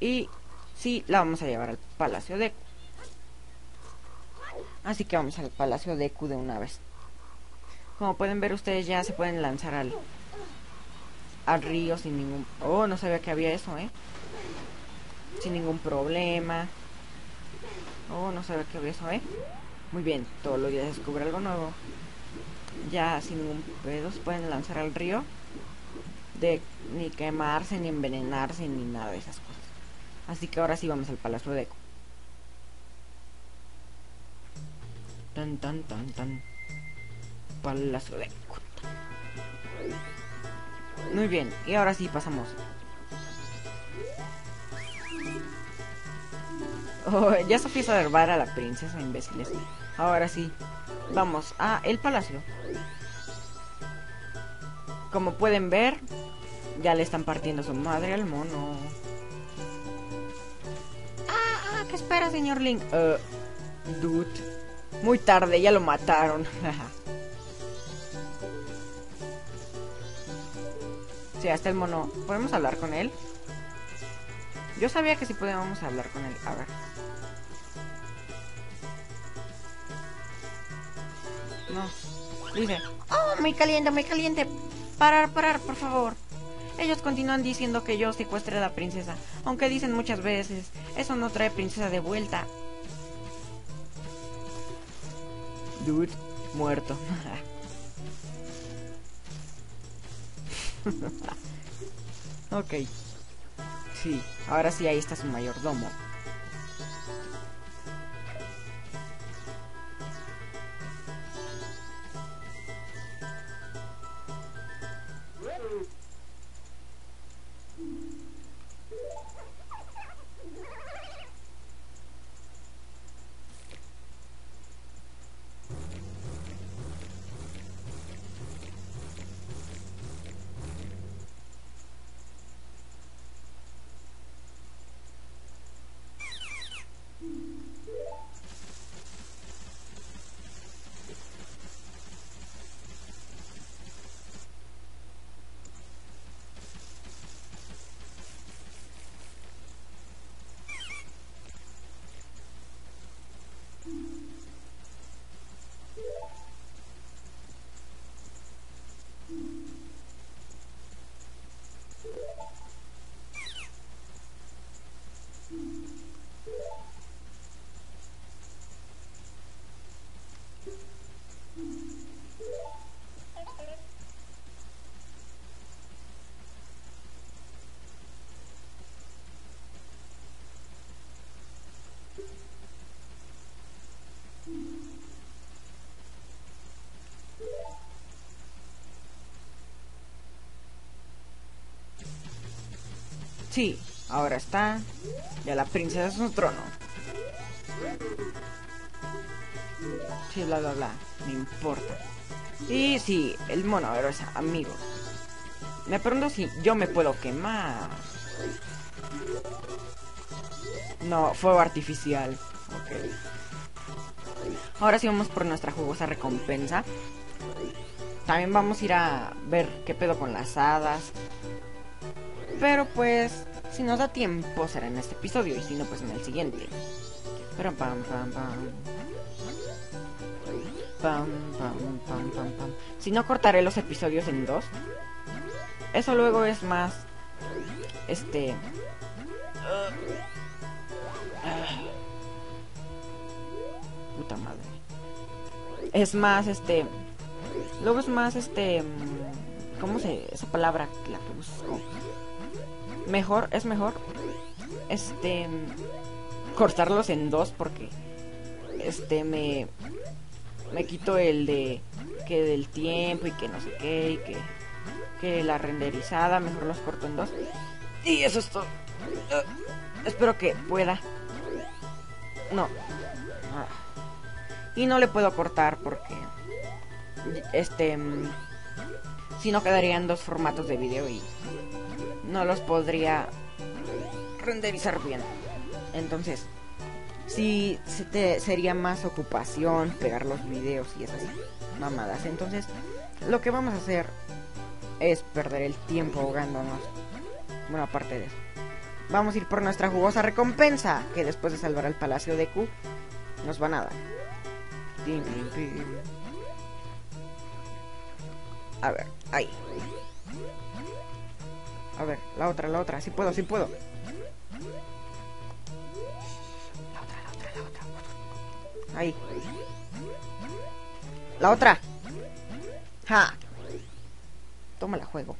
y sí, la vamos a llevar al Palacio Deku. Así que vamos al Palacio Deku de una vez. Como pueden ver ustedes, ya se pueden lanzar al río sin ningún... Oh, no sabía que había eso, sin ningún problema. Oh, no sabía que había eso, Muy bien, todos los días descubre algo nuevo. Ya sin ningún pedo se pueden lanzar al río. De ni quemarse, ni envenenarse, ni nada de esas cosas. Así que ahora sí vamos al Palacio de Deku. Tan, tan, tan, tan. Palacio de Deku. Muy bien, y ahora sí pasamos. Oh, ya se empieza a derbar a la princesa, imbéciles. Ahora sí, vamos a el palacio. Como pueden ver, ya le están partiendo su madre al mono. ¿Qué espera, señor Link? Dude, muy tarde, ya lo mataron. Sí, hasta el mono. ¿Podemos hablar con él? Yo sabía que sí podíamos hablar con él. A ver. No. Dice... ¡Oh, muy caliente, muy caliente! Parar, parar, por favor. Ellos continúan diciendo que yo secuestré a la princesa. Aunque dicen muchas veces, eso no trae princesa de vuelta. Dude, muerto. Ok. Sí, ahora sí, ahí está su mayordomo. Sí, ahora está. Ya la princesa es un trono. Sí, bla, bla, bla. No importa. Y sí, el mono, ahora es amigo. Me pregunto si yo me puedo quemar. No, fuego artificial. Ok. Ahora sí vamos por nuestra jugosa recompensa. También vamos a ir a ver qué pedo con las hadas. Pero pues, si nos da tiempo será en este episodio y si no pues en el siguiente. Pero pam pam pam. Pam pam pam pam pam. Si no cortaré los episodios en dos. Eso luego es más puta madre. Es más luego es más ¿cómo se esa palabra la que busco? Mejor, es mejor cortarlos en dos porque me quito el de que del tiempo y que no sé qué y que la renderizada, mejor los corto en dos. Y eso es todo. Espero que pueda. No. Y no le puedo cortar porque si no quedarían dos formatos de video y no los podría renderizar bien. Entonces, sí, sería más ocupación pegar los videos y esas mamadas. Entonces, lo que vamos a hacer es perder el tiempo ahogándonos. Bueno, aparte de eso. vamos a ir por nuestra jugosa recompensa, que después de salvar al Palacio de Deku nos van a dar. A ver, ahí. A ver, la otra, sí puedo, sí puedo. La otra. Ahí. La otra. ¡Ja! Tómala, juego.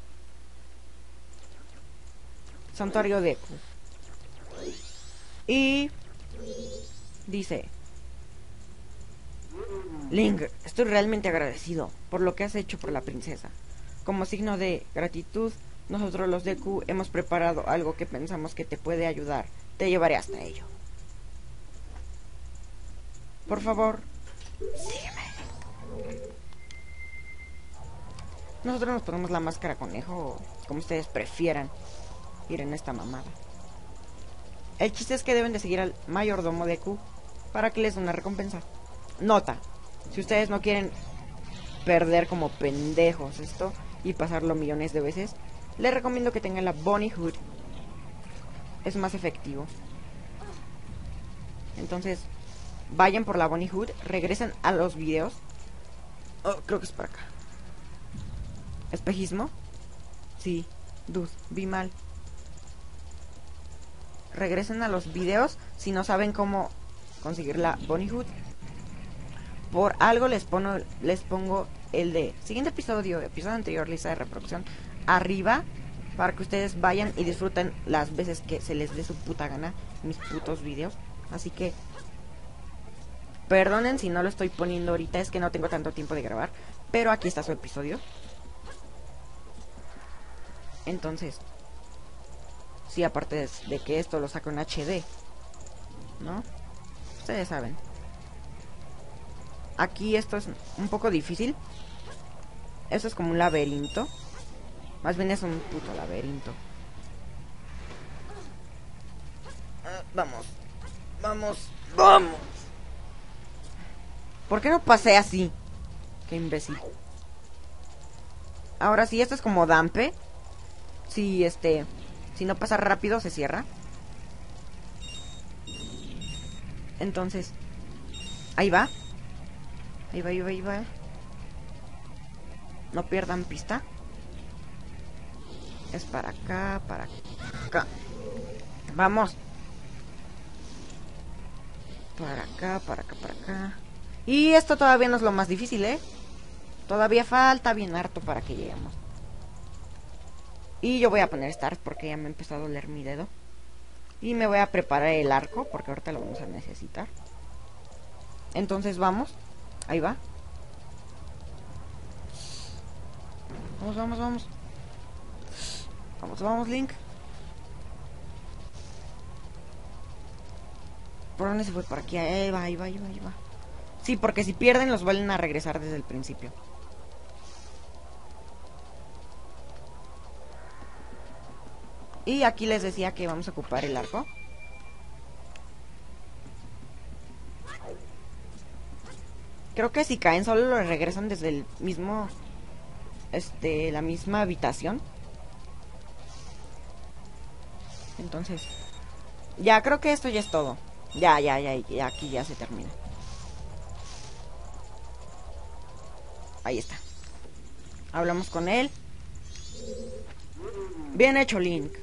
Santuario Deku. Y dice: Link, estoy realmente agradecido por lo que has hecho por la princesa. Como signo de gratitud, nosotros los Deku hemos preparado algo que pensamos que te puede ayudar. Te llevaré hasta ello. Por favor, sígueme. Nosotros nos ponemos la máscara conejo, como ustedes prefieran, ir en esta mamada. El chiste es que deben de seguir al mayordomo Deku para que les dé una recompensa. Nota: si ustedes no quieren perder como pendejos esto y pasarlo millones de veces, les recomiendo que tengan la Bunny Hood. Es más efectivo. Entonces, vayan por la Bunny Hood, regresen a los videos. Oh, creo que es para acá. ¿Espejismo? Sí, dude, vi mal. Regresen a los videos si no saben cómo conseguir la Bunny Hood. Por algo les pongo el de siguiente episodio, episodio anterior, lista de reproducción, arriba, para que ustedes vayan y disfruten las veces que se les dé su puta gana mis putos videos. Así que perdonen si no lo estoy poniendo ahorita, es que no tengo tanto tiempo de grabar, pero aquí está su episodio. Entonces, sí, aparte de que esto lo saco en HD, ¿no? Ustedes saben. Aquí esto es un poco difícil. Esto es como un laberinto. Más bien es un puto laberinto. Vamos. Vamos. ¡Vamos! ¿Por qué no pasé así? Qué imbécil. Ahora sí, esto es como Dampe. Si si no pasa rápido se cierra. Entonces, ahí va. Ahí va, ahí va, ahí va. No pierdan pista. Es para acá, para acá. Vamos. Para acá, para acá, para acá. Y esto todavía no es lo más difícil, ¿eh? Todavía falta bien harto para que lleguemos. Y yo voy a poner start porque ya me empezó a doler mi dedo. Y me voy a preparar el arco porque ahorita lo vamos a necesitar. Entonces vamos. Ahí va. Vamos, vamos, vamos. Vamos, vamos, Link. ¿Por dónde se fue? Por aquí. Ahí va, ahí va, ahí va, ahí va. Sí, porque si pierden los vuelven a regresar desde el principio. Y aquí les decía que vamos a ocupar el arco. Creo que si caen solo lo regresan desde el mismo... la misma habitación. Entonces... ya, creo que esto ya es todo. Ya, aquí ya se termina. Ahí está. Hablamos con él. Bien hecho, Link.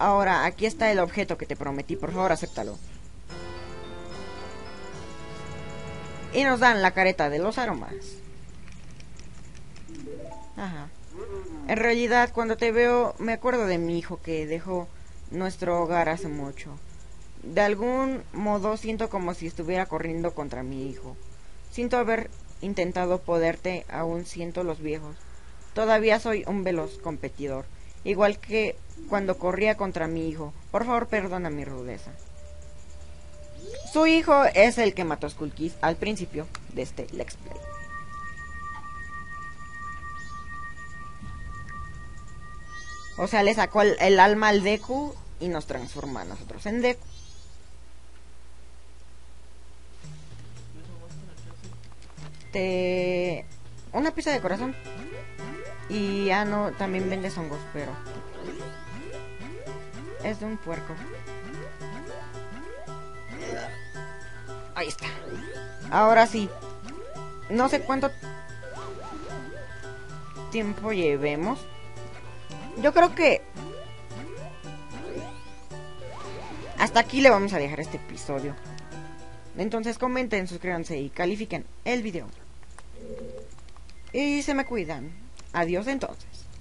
Ahora, aquí está el objeto que te prometí. Por favor, acéptalo. Y nos dan la careta de los aromas. Ajá. En realidad, cuando te veo, me acuerdo de mi hijo que dejó nuestro hogar hace mucho. De algún modo siento como si estuviera corriendo contra mi hijo. Siento haber intentado poderte, aún siento los viejos. Todavía soy un veloz competidor, igual que cuando corría contra mi hijo. Por favor, perdona mi rudeza. Su hijo es el que mató a Skull Kid al principio de este Let's Play. O sea, le sacó el alma al Deku y nos transformó a nosotros en Deku. Una pieza de corazón. Y ah, no, también vendes hongos, pero... es de un puerco. Ahí está. Ahora sí. No sé cuánto tiempo llevemos. Yo creo que hasta aquí le vamos a dejar este episodio. Entonces comenten, suscríbanse y califiquen el video. Y se me cuidan. Adiós entonces.